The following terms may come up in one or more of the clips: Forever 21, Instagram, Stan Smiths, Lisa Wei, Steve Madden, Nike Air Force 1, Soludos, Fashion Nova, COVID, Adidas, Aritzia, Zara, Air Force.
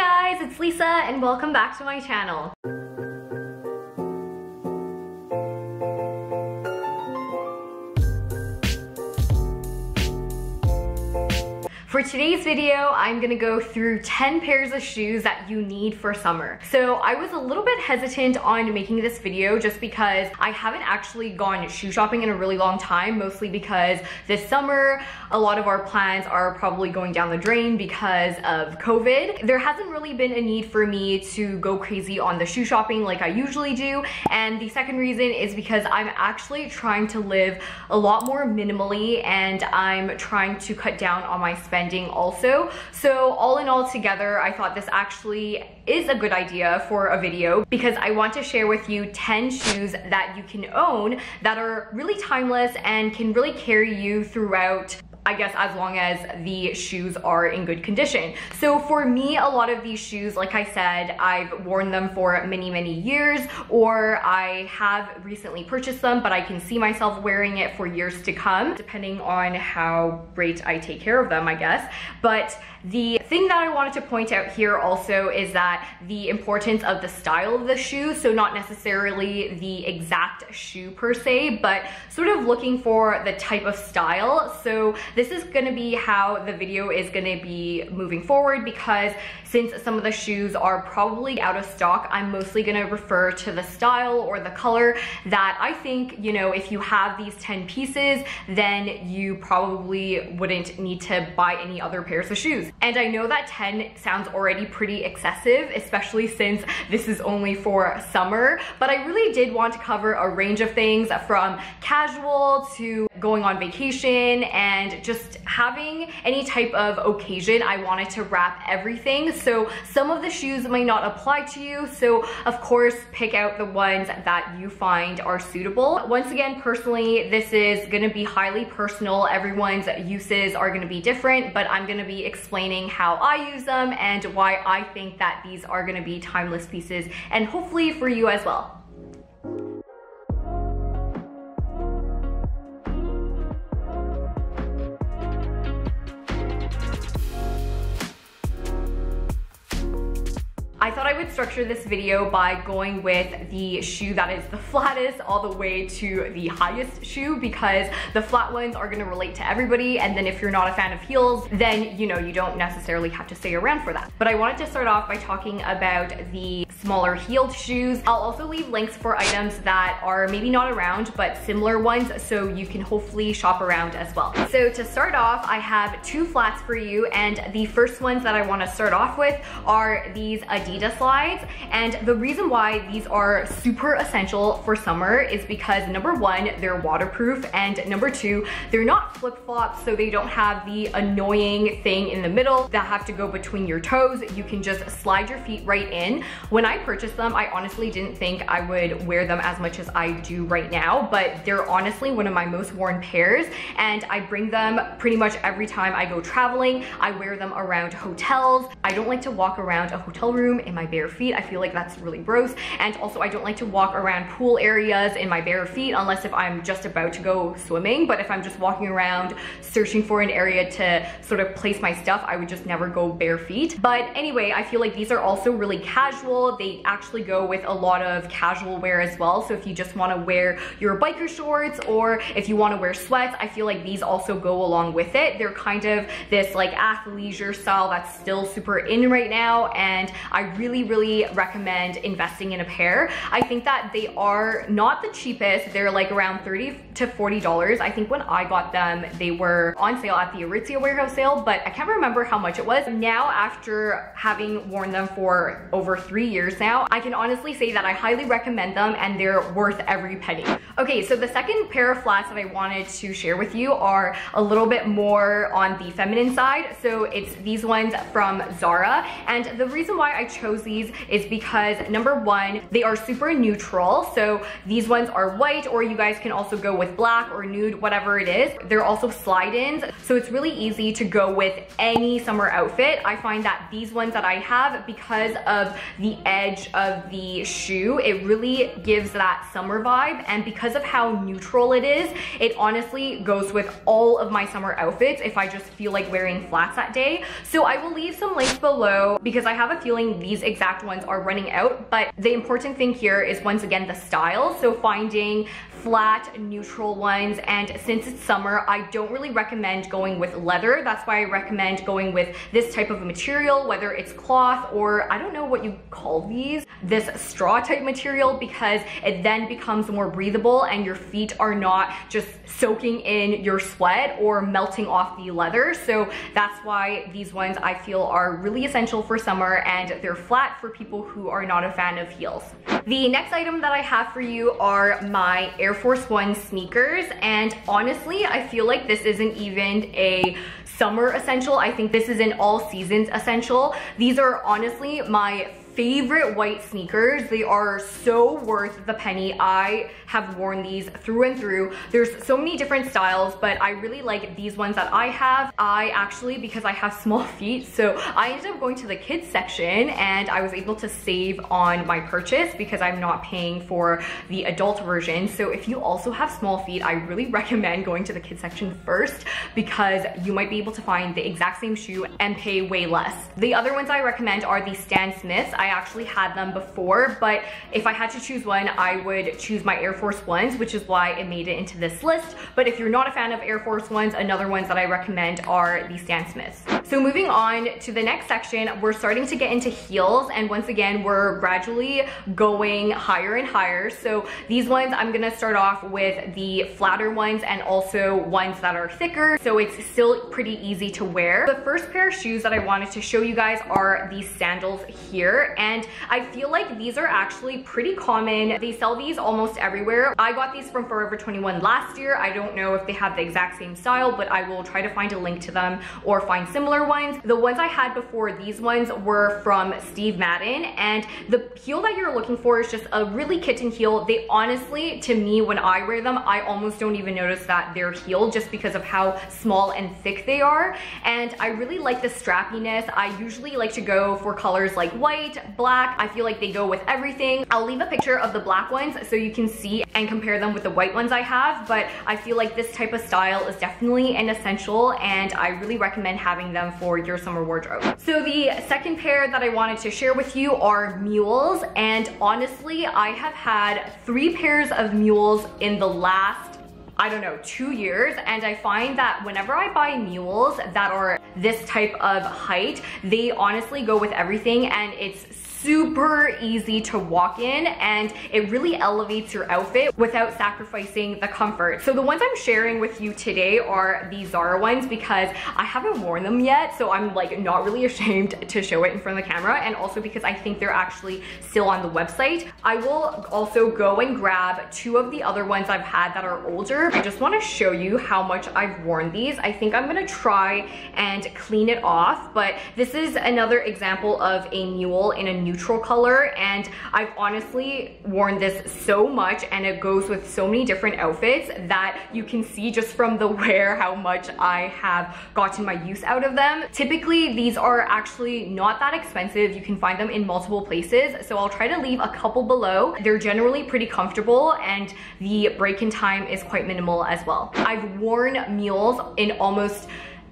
guys, it's Lisa and welcome back to my channel. For today's video, I'm gonna go through 10 pairs of shoes that you need for summer. So I was a little bit hesitant on making this video just because I haven't actually gone shoe shopping in a really long time, mostly because this summer, a lot of our plans are probably going down the drain because of COVID. There hasn't really been a need for me to go crazy on the shoe shopping like I usually do. And the second reason is because I'm actually trying to live a lot more minimally and I'm trying to cut down on my spending also. So all in all together, I thought this actually is a good idea for a video because I want to share with you 10 shoes that you can own that are really timeless and can really carry you throughout, I guess, as long as the shoes are in good condition. So for me, a lot of these shoes, like I said, I've worn them for many, many years, or I have recently purchased them, but I can see myself wearing it for years to come, depending on how great I take care of them, I guess. But the thing that I wanted to point out here also is that the importance of the style of the shoe, so not necessarily the exact shoe per se, but sort of looking for the type of style. So this is gonna be how the video is gonna be moving forward, because since some of the shoes are probably out of stock, I'm mostly gonna refer to the style or the color that I think, you know, if you have these 10 pieces, then you probably wouldn't need to buy any other pairs of shoes. And I know that 10 sounds already pretty excessive, especially since this is only for summer, but I really did want to cover a range of things from casual to going on vacation and just having any type of occasion. I wanted to wrap everything, so some of the shoes might not apply to you, so of course pick out the ones that you find are suitable. Once again, personally, this is going to be highly personal. Everyone's uses are going to be different, but I'm going to be explaining how I use them and why I think that these are going to be timeless pieces, and hopefully for you as well. I thought I would structure this video by going with the shoe that is the flattest all the way to the highest shoe, because the flat ones are gonna relate to everybody, and then if you're not a fan of heels, then you know you don't necessarily have to stay around for that. But I wanted to start off by talking about the smaller heeled shoes. I'll also leave links for items that are maybe not around, but similar ones, so you can hopefully shop around as well. So to start off, I have two flats for you, and the first ones that I wanna start off with are these Adidas slides. And the reason why these are super essential for summer is because, number one, they're waterproof, and number two, they're not flip-flops, so they don't have the annoying thing in the middle that have to go between your toes. You can just slide your feet right in. When I purchased them, I honestly didn't think I would wear them as much as I do right now, but they're honestly one of my most worn pairs, and I bring them pretty much every time I go traveling. I wear them around hotels. I don't like to walk around a hotel room in my bare feet. I feel like that's really gross. And also I don't like to walk around pool areas in my bare feet unless if I'm just about to go swimming. But if I'm just walking around searching for an area to sort of place my stuff, I would just never go bare feet. But anyway, I feel like these are also really casual. They actually go with a lot of casual wear as well. So if you just want to wear your biker shorts or if you want to wear sweats, I feel like these also go along with it. They're kind of this like athleisure style that's still super in right now, and I really, really recommend investing in a pair. I think that they are not the cheapest. They're like around $30 to $40. I think when I got them, they were on sale at the Aritzia warehouse sale, but I can't remember how much it was. Now, after having worn them for over 3 years now, I can honestly say that I highly recommend them and they're worth every penny. Okay, so the second pair of flats that I wanted to share with you are a little bit more on the feminine side. So it's these ones from Zara. And the reason why I chose chose these is because number one, they are super neutral. So these ones are white, or you guys can also go with black or nude, whatever it is. They're also slide-ins, so it's really easy to go with any summer outfit. I find that these ones that I have, because of the edge of the shoe, it really gives that summer vibe, and because of how neutral it is, it honestly goes with all of my summer outfits if I just feel like wearing flats that day. So I will leave some links below because I have a feeling these exact ones are running out, but the important thing here is once again the style, so finding flat neutral ones. And since it's summer, I don't really recommend going with leather. That's why I recommend going with this type of material, whether it's cloth or I don't know what you call these, this straw type material, because it then becomes more breathable and your feet are not just soaking in your sweat or melting off the leather. So that's why these ones I feel are really essential for summer, and they're flat for people who are not a fan of heels. The next item that I have for you are my Air Force One sneakers, and honestly I feel like this isn't even a summer essential. I think this is an all seasons essential. These are honestly my favorite white sneakers. They are so worth the penny. I have worn these through and through. There's so many different styles, but I really like these ones that I have. I actually, because I have small feet, so I ended up going to the kids section, and I was able to save on my purchase because I'm not paying for the adult version. So if you also have small feet, I really recommend going to the kids section first, because you might be able to find the exact same shoe and pay way less. The other ones I recommend are the Stan Smiths. I actually had them before, but if I had to choose one, I would choose my Air Force Ones, which is why it made it into this list. But if you're not a fan of Air Force Ones, another ones that I recommend are the Stan Smiths. So moving on to the next section, we're starting to get into heels, and once again, we're gradually going higher and higher. So these ones, I'm gonna start off with the flatter ones and also ones that are thicker, so it's still pretty easy to wear. The first pair of shoes that I wanted to show you guys are these sandals here. And I feel like these are actually pretty common. They sell these almost everywhere. I got these from Forever 21 last year. I don't know if they have the exact same style, but I will try to find a link to them or find similar ones. The ones I had before these ones were from Steve Madden, and the heel that you're looking for is just a really kitten heel. They honestly, to me, when I wear them, I almost don't even notice that they're heel just because of how small and thick they are. And I really like the strappiness. I usually like to go for colors like white, black. I feel like they go with everything. I'll leave a picture of the black ones so you can see and compare them with the white ones I have, but I feel like this type of style is definitely an essential, and I really recommend having them for your summer wardrobe. So the second pair that I wanted to share with you are mules, and honestly, I have had 3 pairs of mules in the last, I don't know, 2 years, and I find that whenever I buy mules that are this type of height, they honestly go with everything, and it's super easy to walk in, and it really elevates your outfit without sacrificing the comfort. So the ones I'm sharing with you today are the Zara ones, because I haven't worn them yet, so I'm like not really ashamed to show it in front of the camera, and also because I think they're actually still on the website. I will also go and grab 2 of the other ones I've had that are older. I just want to show you how much I've worn these. I think I'm gonna try and clean it off, but this is another example of a mule in a new neutral color, and I've honestly worn this so much, and it goes with so many different outfits that you can see just from the wear how much I have gotten my use out of them. Typically these are actually not that expensive. You can find them in multiple places, so I'll try to leave a couple below. They're generally pretty comfortable, and the break in time is quite minimal as well. I've worn mules in almost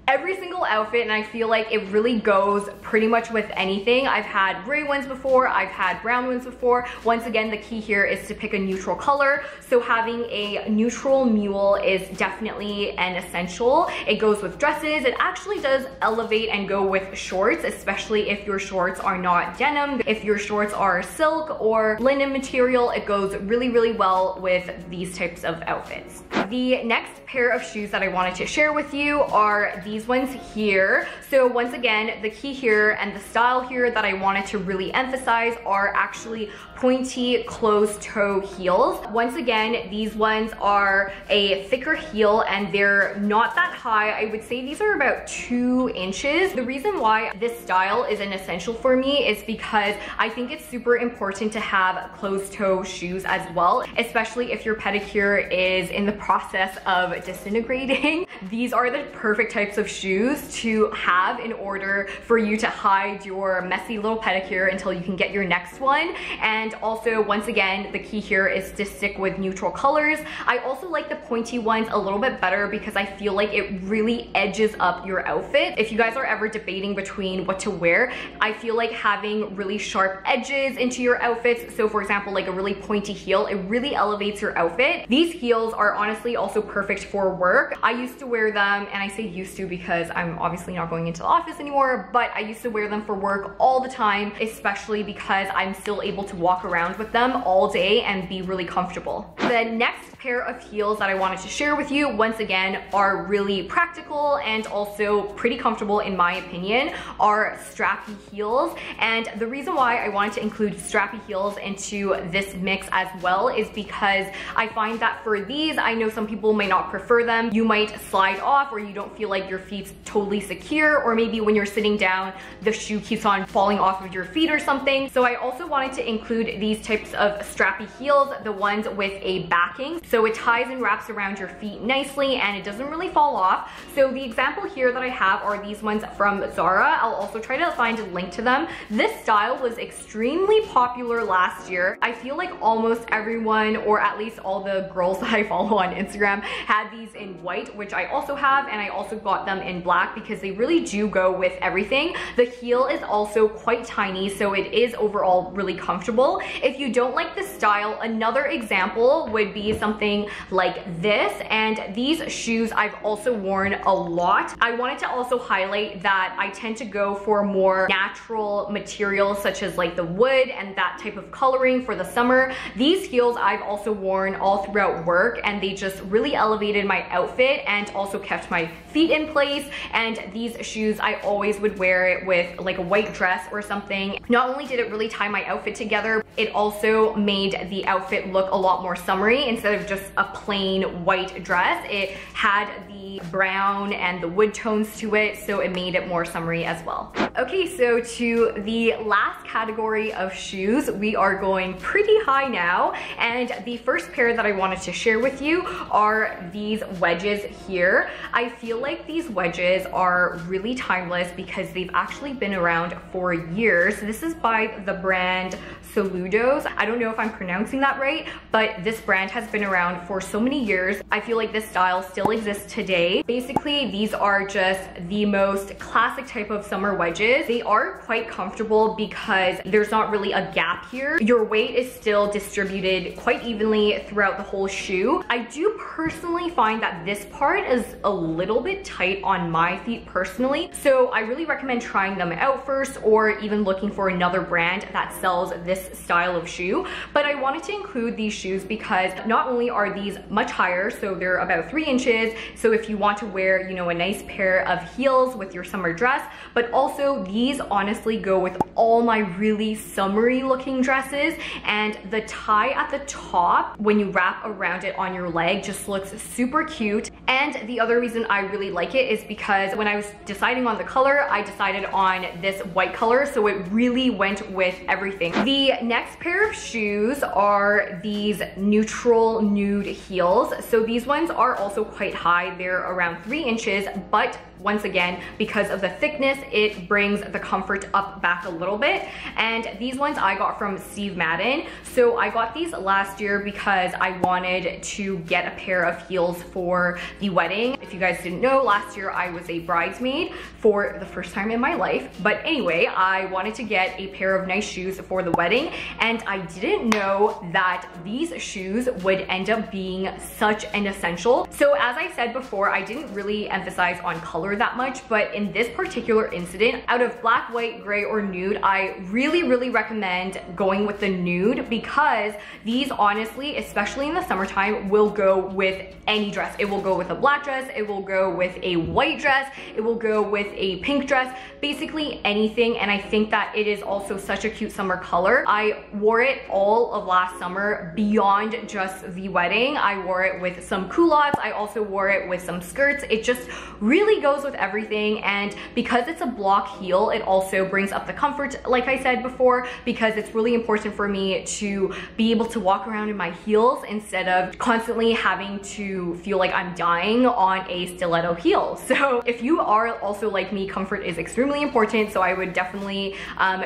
every single outfit, and I feel like it really goes pretty much with anything. I've had gray ones before, I've had brown ones before. Once again, the key here is to pick a neutral color, so having a neutral mule is definitely an essential. It goes with dresses. It actually does elevate and go with shorts, especially if your shorts are not denim. If your shorts are silk or linen material, it goes really, really well with these types of outfits. The next pair of shoes that I wanted to share with you are these these ones here. So once again, the key here and the style here that I wanted to really emphasize are actually pointy closed toe heels. Once again, these ones are a thicker heel and they're not that high. I would say these are about 2 inches. The reason why this style is an essential for me is because I think it's super important to have closed toe shoes as well, especially if your pedicure is in the process of disintegrating. These are the perfect types of shoes to have in order for you to hide your messy little pedicure until you can get your next one. And also, once again, the key here is to stick with neutral colors. I also like the pointy ones a little bit better because I feel like it really edges up your outfit. If you guys are ever debating between what to wear, I feel like having really sharp edges into your outfits, so for example like a really pointy heel, it really elevates your outfit. These heels are honestly also perfect for work. I used to wear them, and I say used to because I'm obviously not going into the office anymore, but I used to wear them for work all the time, especially because I'm still able to walk around with them all day and be really comfortable. The next pair of heels that I wanted to share with you, once again, are really practical and also pretty comfortable in my opinion, are strappy heels. And the reason why I wanted to include strappy heels into this mix as well is because I find that for these, I know some people may not prefer them. You might slide off or you don't feel like your feet's totally secure, or maybe when you're sitting down, the shoe keeps on falling off of your feet or something. So I also wanted to include these types of strappy heels, the ones with a backing. So it ties and wraps around your feet nicely and it doesn't really fall off. So the example here that I have are these ones from Zara. I'll also try to find a link to them. This style was extremely popular last year. I feel like almost everyone, or at least all the girls that I follow on Instagram, had these in white, which I also have, and I also got them in black because they really do go with everything. The heel is also quite tiny, so it is overall really comfortable. If you don't like the style, another example would be something like this, and these shoes I've also worn a lot. I wanted to also highlight that I tend to go for more natural materials such as like the wood and that type of coloring for the summer. These heels I've also worn all throughout work, and they just really elevated my outfit and also kept my feet in place. And these shoes, I always would wear it with like a white dress or something. Not only did it really tie my outfit together, it also made the outfit look a lot more summery instead of just a plain white dress. It had the brown and the wood tones to it, so it made it more summery as well. Okay, so to the last category of shoes, we are going pretty high now, and the first pair that I wanted to share with you are these wedges here. I feel like these wedges are really timeless because they've actually been around for years. This is by the brand Soludos. I don't know if I'm pronouncing that right, but this brand has been around for so many years. I feel like this style still exists today. Basically, these are just the most classic type of summer wedges. They are quite comfortable because there's not really a gap here. Your weight is still distributed quite evenly throughout the whole shoe. I do personally find that this part is a little bit tight on my feet personally, so I really recommend trying them out first, or even looking for another brand that sells this style of shoe. But I wanted to include these shoes because not only are these much higher, so they're about 3 inches, so if you want to wear, you know, a nice pair of heels with your summer dress, but also these honestly go with all my really summery looking dresses. And the tie at the top, when you wrap around it on your leg, just looks super cute. And the other reason I really like it is because when I was deciding on the color, I decided on this white color, so it really went with everything. The next pair of shoes are these neutral nude heels. So these ones are also quite high. They're around 3 inches, but once again, because of the thickness, it brings the comfort up back a little bit. And these ones I got from Steve Madden. So I got these last year because I wanted to get a pair of heels for the wedding. If you guys didn't know, last year I was a bridesmaid for the first time in my life. But anyway, I wanted to get a pair of nice shoes for the wedding, and I didn't know that these shoes would end up being such an essential. So as I said before, I didn't really emphasize on color color that much, but in this particular incident, out of black, white, gray, or nude, I really recommend going with the nude, because these honestly, especially in the summertime, will go with any dress. It will go with a black dress, it will go with a white dress, it will go with a pink dress, basically anything. And I think that it is also such a cute summer color. I wore it all of last summer beyond just the wedding. I wore it with some culottes, I also wore it with some skirts. It just really goes with everything, and because it's a block heel, it also brings up the comfort, like I said before, because it's really important for me to be able to walk around in my heels instead of constantly having to feel like I'm dying on a stiletto heel. So if you are also like me, comfort is extremely important, so I would definitely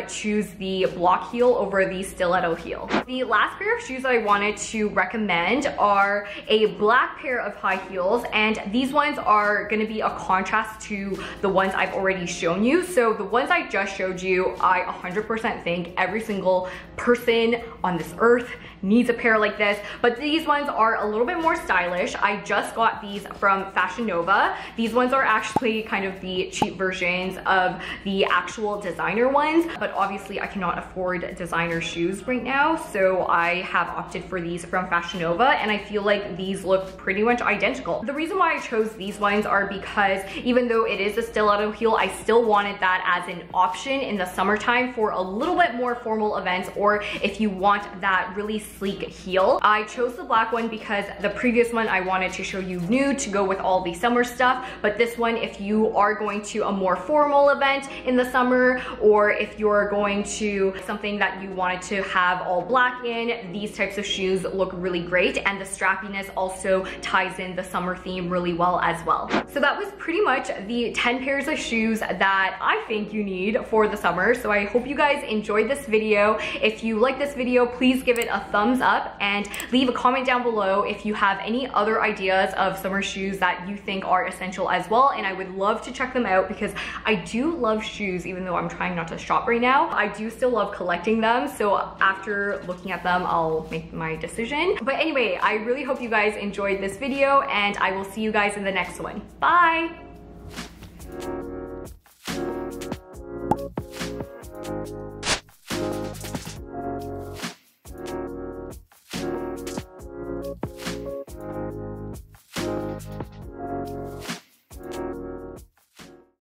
choose the block heel over the stiletto heel. The last pair of shoes that I wanted to recommend are a black pair of high heels, and these ones are going to be a contrast to the ones I've already shown you. So the ones I just showed you, I 100% think every single person on this earth needs a pair like this, but these ones are a little bit more stylish. I just got these from Fashion Nova. These ones are actually kind of the cheap versions of the actual designer ones, but obviously I cannot afford designer shoes right now, so I have opted for these from Fashion Nova, and I feel like these look pretty much identical. The reason why I chose these ones are because even though it is a stiletto heel, I still wanted that as an option in the summertime for a little bit more formal events, or if you want that really sleek heel. I chose the black one because the previous one I wanted to show you nude to go with all the summer stuff, but this one, if you are going to a more formal event in the summer, or if you're going to something that you wanted to have all black in, these types of shoes look really great, and the strappiness also ties in the summer theme really well as well. So that was pretty much the 10 pairs of shoes that I think you need for the summer. So I hope you guys enjoyed this video. If you like this video, please give it a thumbs up and leave a comment down below if you have any other ideas of summer shoes that you think are essential as well, and I would love to check them out, because I do love shoes. Even though I'm trying not to shop right now, I do still love collecting them, so after looking at them I'll make my decision. But anyway, I really hope you guys enjoyed this video, and I will see you guys in the next one. Bye!